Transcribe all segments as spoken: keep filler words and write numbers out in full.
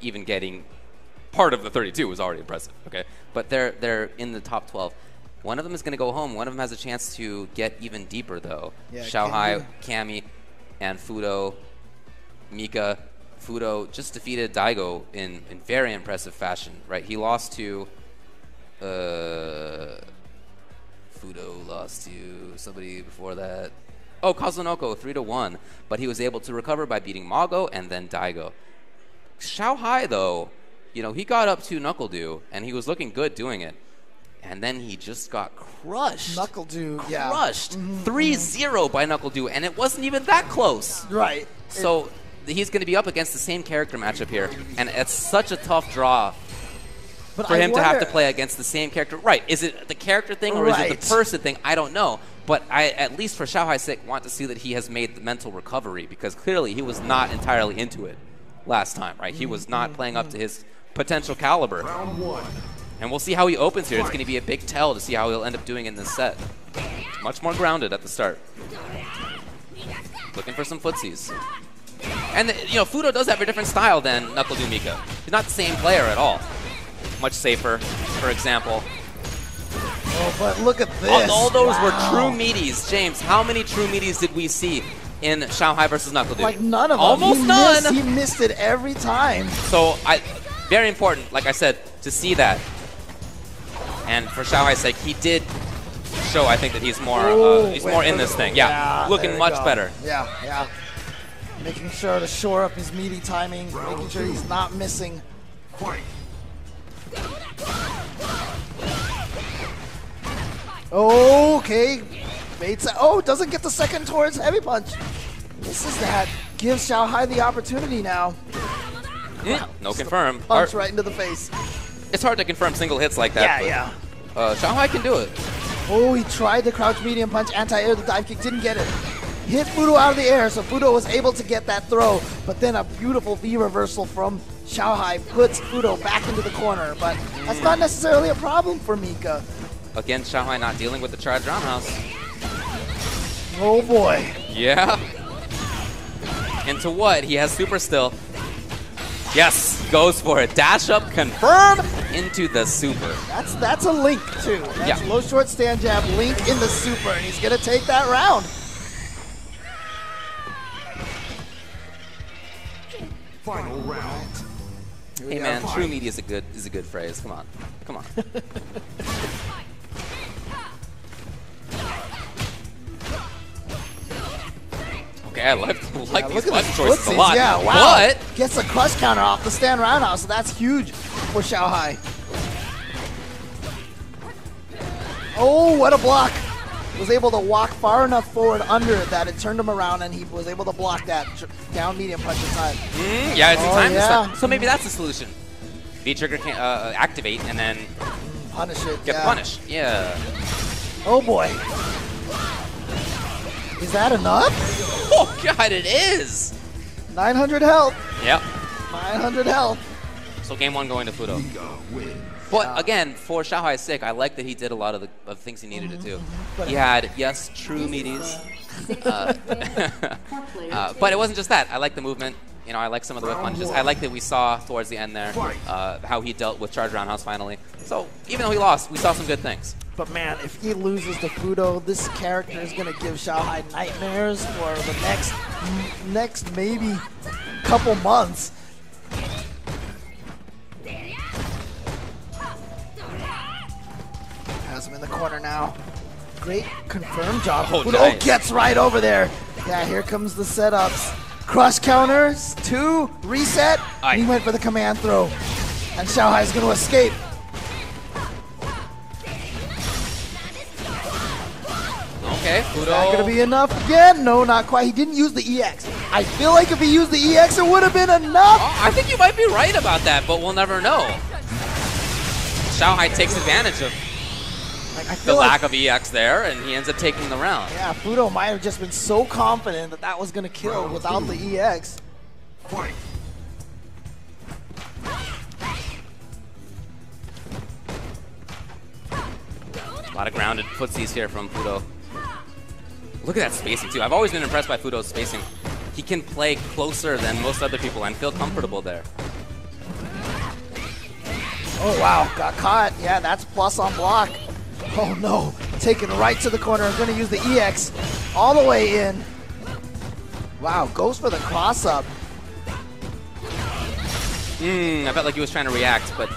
even getting part of the thirty-two was already impressive, okay? But they're, they're in the top twelve. One of them is going to go home. One of them has a chance to get even deeper, though. Yeah, Xiao Hai, Cammy, and Fuudo, Mika. Fuudo just defeated Daigo in, in very impressive fashion, right? He lost to... Uh, Fuudo lost to somebody before that. Oh, Kazunoko, three to one. But he was able to recover by beating Mago and then Daigo. Xiao Hai, though, you know, he got up to Nuckledu, and he was looking good doing it. And then he just got crushed. Nuckledu, yeah. Crushed. three zero mm-hmm. by Nuckledu, and it wasn't even that close. Right. So it, he's going to be up against the same character matchup here, and it's such a tough draw but for I him wonder, to have to play against the same character. Right. Is it the character thing or right. is it the person thing? I don't know. But I, at least for Xiao Hai's sake, want to see that he has made the mental recovery, because clearly he was not entirely into it last time, right? He was not playing up to his potential caliber. Round one. And we'll see how he opens here. It's going to be a big tell to see how he'll end up doing in this set. Much more grounded at the start. Looking for some footsies. And, you know, Fuudo does have a different style than Nuckledu Mika. He's not the same player at all. Much safer, for example. Oh, but look at this. All, all those wow. were true meaties. James, how many true meaties did we see in Xiao Hai versus Nuckledu? Like none of them. Almost he none. Missed, he missed it every time. So, I, very important, like I said, to see that. And for Xiao Hai's sake, he did show, I think, that he's more Ooh, uh, he's wait, more in this thing. Yeah, yeah looking much go. better. Yeah, yeah. Making sure to shore up his meaty timing, Round making sure two. he's not missing. Fight. Okay. Oh, doesn't get the second towards Heavy Punch. This is that. Gives Xiao Hai the opportunity now. Mm, wow. No Just confirm. Punch right into the face. It's hard to confirm single hits like that. Yeah, but, yeah. Uh, Xiao Hai can do it. Oh, he tried the crouch medium punch, anti-air, the dive kick, didn't get it. Hit Fuudo out of the air, so Fuudo was able to get that throw. But then a beautiful V-reversal from Xiao Hai puts Fuudo back into the corner. But that's not necessarily a problem for Mika. Again, Xiao Hai not dealing with the charged roundhouse. Oh, boy. Yeah. Into what? He has super still. Yes, goes for it. Dash up, confirm, into the super. That's that's a link, too. That's yeah. low short stand jab, link in the super, and he's going to take that round. Final round. Hey, man, true meaty is a good, is a good phrase. Come on. Come on. Yeah, I like, like yeah, these left choices a lot. Yeah, wow. But gets a crush counter off the stand roundhouse, so that's huge for Xiao Hai. Oh, what a block. Was able to walk far enough forward under it that it turned him around, and he was able to block that down medium punch in time. Mm, yeah, it's in oh, time yeah. this time. So maybe that's the solution. V-Trigger can uh, activate and then punish it, get yeah. punished. Yeah. Oh, boy. Is that enough? Oh god, it is! nine hundred health. Yep. nine hundred health. So game one going to Fuudo. But yeah. again, for Xiao Hai's sake, I like that he did a lot of the of things he needed mm-hmm. to do. But he had, yes, true meaties. uh, uh, but it wasn't just that. I like the movement. You know, I like some of the whip punches. I like that we saw towards the end there uh, how he dealt with charge roundhouse finally. So even though he lost, we saw some good things. But man, if he loses to Fuudo, this character is gonna give Xiao Hai nightmares for the next, next maybe couple months. Has him in the corner now. Great confirmed job. Oh, Fuudo nice. gets right over there. Yeah, here comes the setups. Crush counters, two, reset. Aye. He went for the command throw, and Xiao Hai is gonna escape. Okay, Fuudo. Is that going to be enough again? No, not quite. He didn't use the E X. I feel like if he used the E X, it would have been enough. Oh, I think you might be right about that, but we'll never know. Xiao Hai takes advantage of like, I feel the lack like, of E X there, and he ends up taking the round. Yeah, Fuudo might have just been so confident that that was going to kill round without two. the E X. Fight. A lot of grounded footsies here from Fuudo. Look at that spacing, too. I've always been impressed by Fudo's spacing. He can play closer than most other people and feel comfortable there. Oh wow, got caught. Yeah, that's plus on block. Oh no, taken right to the corner. I'm going to use the E X all the way in. Wow, goes for the cross up. Mmm, I bet like he was trying to react, but...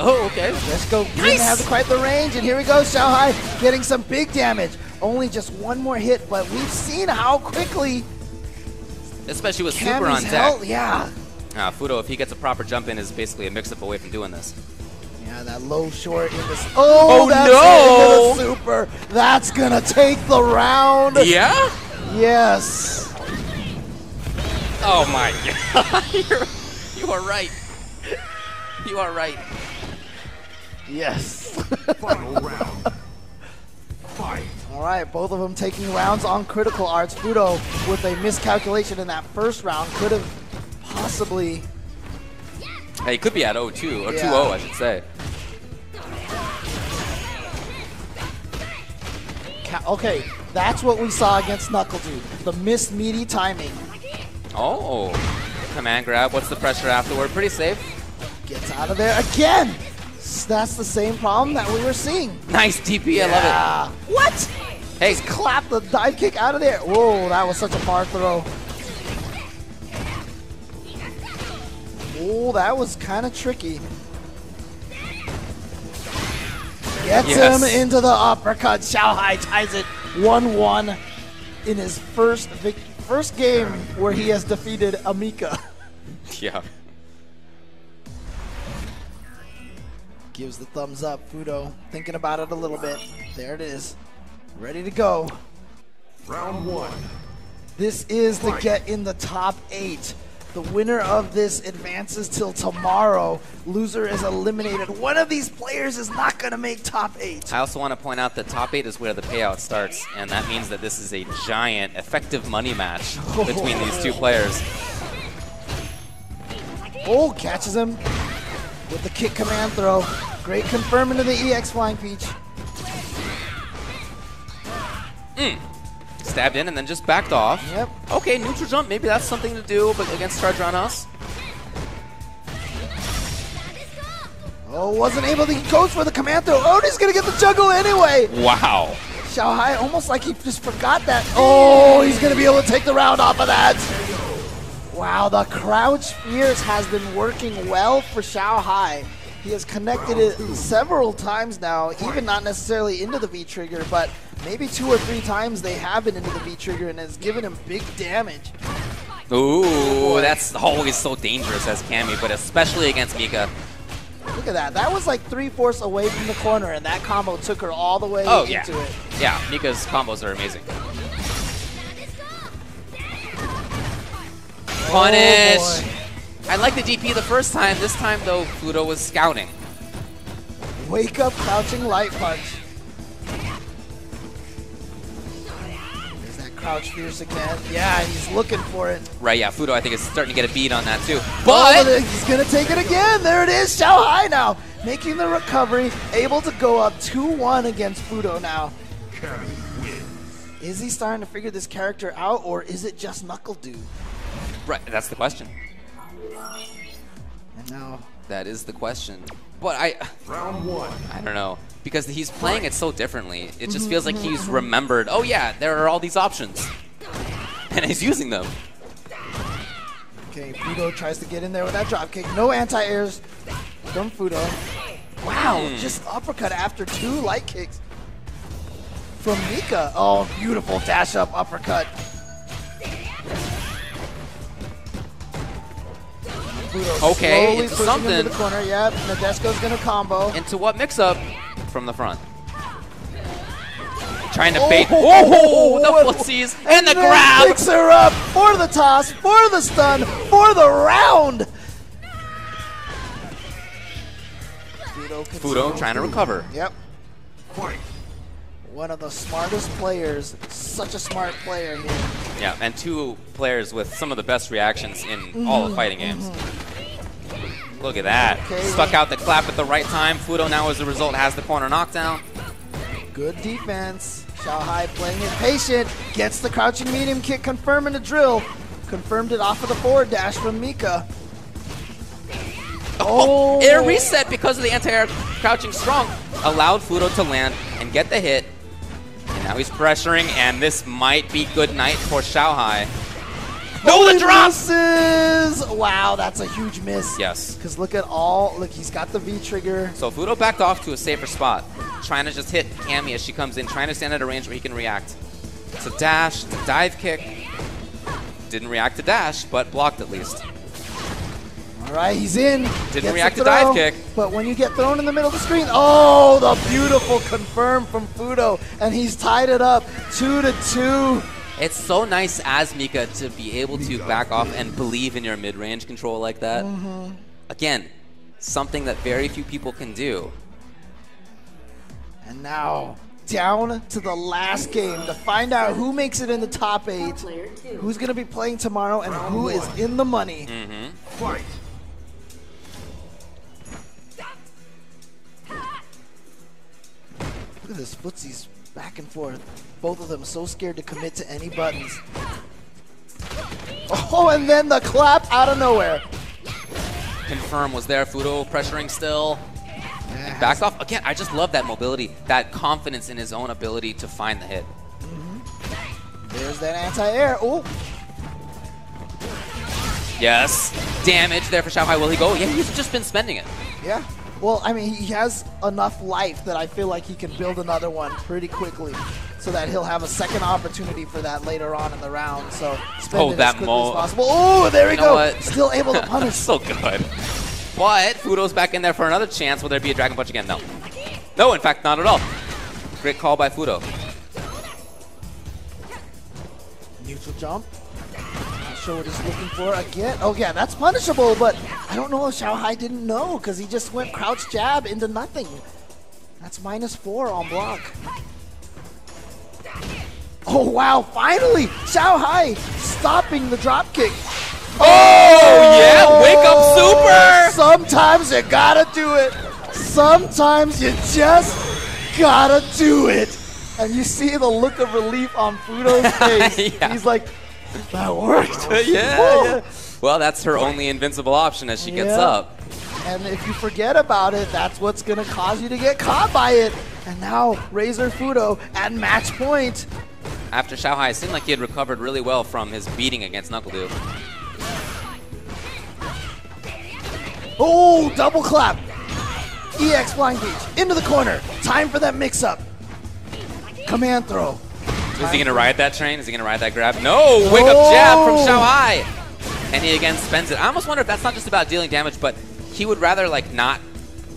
Oh, okay. Let's go. Nice. Didn't have quite the range, and here we go. Xiao Hai getting some big damage. Only just one more hit, but we've seen how quickly... Especially with Cammy's super on deck. Yeah. Uh, Fuudo, if he gets a proper jump in, is basically a mix-up away from doing this. Yeah, that low short in this... Oh, oh that's no! Super. That's gonna take the round. Yeah? Yes. Oh my god. You're, you are right. You are right. Yes. Final round. Fight. Alright, both of them taking rounds on Critical Arts. Fuudo with a miscalculation in that first round could have possibly... Hey, he could be at oh two, or yeah. two oh I should say. Ca okay. That's what we saw against Nuckledu, the missed meaty timing. Oh, command grab. What's the pressure afterward? Pretty safe. Gets out of there again. That's the same problem that we were seeing. Nice D P. Yeah. I love it. What? Hey, just clap the dive kick out of there. Whoa, that was such a far throw. Oh, that was kind of tricky. Gets yes. him into the uppercut. Xiao Hai ties it one one in his first vic first game where he has defeated a Mika. Yeah. Gives the thumbs up. Fuudo thinking about it a little bit. There it is. Ready to go. Round one. This is the get in the top eight. The winner of this advances till tomorrow. Loser is eliminated. One of these players is not going to make top eight. I also want to point out that top eight is where the payout starts, and that means that this is a giant, effective money match between these two players. Oh, catches him with the kick command throw. Great confirm into the E X Flying Peach. Mm. Stabbed in and then just backed off. Yep. Okay, neutral jump. Maybe that's something to do, but against Chardranos. Oh, wasn't able to go for the command throw. Oh, he's gonna get the juggle anyway. Wow. Xiao Hai almost like he just forgot that. Oh, he's gonna be able to take the round off of that. Wow, the crouch fierce has been working well for Xiao Hai. He has connected it several times now, even not necessarily into the V-Trigger, but maybe two or three times they have been into the V-Trigger and has given him big damage. Ooh, that's always so dangerous as Cammy, but especially against Mika. Look at that. That was like three-fourths away from the corner, and that combo took her all the way oh, into yeah. it. Yeah, Mika's combos are amazing. Punish! Oh, I like the D P the first time. This time, though, Fuudo was scouting. Wake up, crouching light punch. There's that crouch fierce again. Yeah, he's looking for it. Right, yeah, Fuudo, I think, is starting to get a bead on that, too. But oh, he's going to take it again. There it is. Xiao Hai now making the recovery, able to go up two one against Fuudo now. Is he starting to figure this character out, or is it just Nuckledu? Right, that's the question. And now that is the question. But I round one. I don't know. Because he's playing it so differently. It just feels like he's remembered, oh yeah, there are all these options. And he's using them. Okay, Fuudo tries to get in there with that dropkick. No anti-airs from Fuudo. Wow, mm. just uppercut after two light kicks from Mika. Oh, beautiful dash up uppercut. Fudo okay, into something. Into the corner. Yep, Nadesco's gonna combo. Into what mix-up? From the front. Trying to oh, bait. Oh, the footsies and, and the grab. Picks her up for the toss, for the stun, for the round. Fudo, Fudo trying to recover. Yep. One of the smartest players. Such a smart player here. Yeah, and two players with some of the best reactions in mm-hmm. all of fighting games. Mm-hmm. Look at that. Okay. Stuck out the clap at the right time. Fuudo now, as a result, has the corner knockdown. Good defense. Xiao Hai playing it patient. Gets the crouching medium kick confirming the drill. Confirmed it off of the forward dash from Mika. Oh, oh, air reset because of the anti-air crouching strong allowed Fuudo to land and get the hit. And now he's pressuring, and this might be good night for Xiao Hai. No, the drop! Misses. Wow, that's a huge miss. Yes. Because look at all, look, he's got the V-trigger. So Fuudo backed off to a safer spot, trying to just hit Cammy as she comes in, trying to stand at a range where he can react. It's a dash, it's a dive kick. Didn't react to dash, but blocked at least. All right, he's in. Didn't react to dive kick. But when you get thrown in the middle of the screen, oh, the beautiful confirm from Fuudo, and he's tied it up two to two. It's so nice as Mika to be able to back off and believe in your mid-range control like that. Mm-hmm. Again, something that very few people can do. And now, down to the last game to find out who makes it in the top eight, who's going to be playing tomorrow, and who is in the money. Mm-hmm. Fight. Look at this, footsies. Back and forth. Both of them so scared to commit to any buttons. Oh, and then the clap out of nowhere. Confirm was there. Fuudo pressuring still. And backs off. Again, I just love that mobility, that confidence in his own ability to find the hit. Mm-hmm. There's that anti-air. Oh. Yes. Damage there for Xiao Hai. Will he go? Yeah, he's just been spending it. Yeah. Well, I mean, he has enough life that I feel like he can build another one pretty quickly so that he'll have a second opportunity for that later on in the round. So spend oh, it that as quickly as possible. Oh, there we you know go. What? Still able to punish. So good. But Fudo's back in there for another chance. Will there be a Dragon Punch again? No. No, in fact, not at all. Great call by Fuudo. Neutral jump. Show what he's looking for again. Oh yeah, that's punishable, but I don't know if Xiao Hai didn't know because he just went crouch jab into nothing. That's minus four on block. Oh wow, finally! Xiao Hai stopping the drop kick. Oh, oh yeah, wake up super! Sometimes you gotta do it. Sometimes you just gotta do it. And you see the look of relief on Fudo's face. Yeah. He's like, that worked. Yeah, yeah. Well, that's her only invincible option as she gets yeah. up. And if you forget about it, that's what's going to cause you to get caught by it. And now Razor Fuudo at match point. After Xiao Hai, it seemed like he had recovered really well from his beating against Nuckledu. Oh, double clap. E X flying gauge into the corner. Time for that mix-up. Command throw. Is he going to ride that train? Is he going to ride that grab? No! Wake oh. up jab from Xiao Hai! And he again spends it. I almost wonder if that's not just about dealing damage, but he would rather like not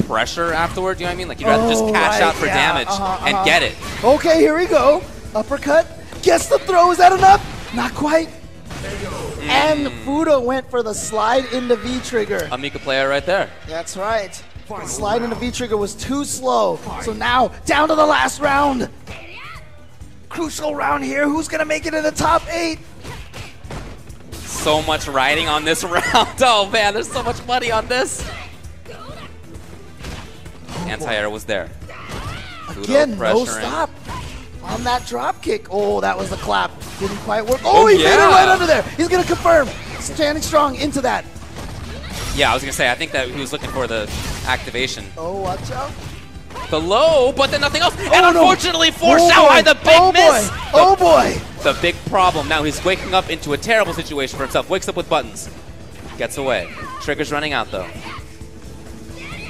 pressure afterward, you know what I mean? Like he'd rather oh, just cash right. out for yeah. damage uh -huh, and uh -huh. get it. Okay, here we go. Uppercut. Guess the throw. Is that enough? Not quite. Mm. And Fuudo went for the slide into V-Trigger. A Mika player right there. That's right. The slide into V-Trigger was too slow. So now, down to the last round. Crucial round here. Who's going to make it in the top eight? So much riding on this round. Oh, man, there's so much money on this. Oh, anti-air was there. Again, no stop on that drop kick. Oh, that was the clap. Didn't quite work. Oh, oh he yeah. made it right under there. He's going to confirm. Standing strong into that. Yeah, I was going to say, I think that he was looking for the activation. Oh, watch out. The low, but then nothing else. Oh, and unfortunately no. for oh Xiao Hai, the big oh miss. Boy. Oh, the, boy. The big problem. Now he's waking up into a terrible situation for himself. Wakes up with buttons. Gets away. Trigger's running out, though.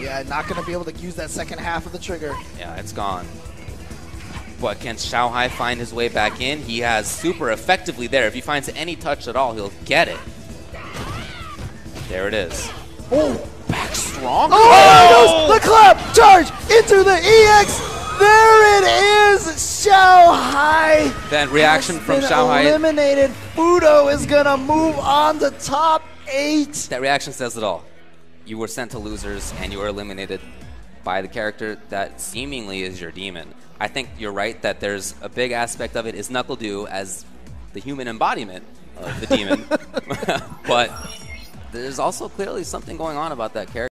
Yeah, not going to be able to use that second half of the trigger. Yeah, it's gone. But can Xiao Hai find his way back in? He has super effectively there. If he finds any touch at all, he'll get it. There it is. Oh! Back strong. Oh, oh! There it goes. The clap charge into the E X. There it is. Xiao Hai. That reaction from Xiao Hai. Eliminated. Fuudo is going to move on to top eight. That reaction says it all. You were sent to losers and you were eliminated by the character that seemingly is your demon. I think you're right that there's a big aspect of it is Nuckledu as the human embodiment of the demon. But there's also clearly something going on about that character.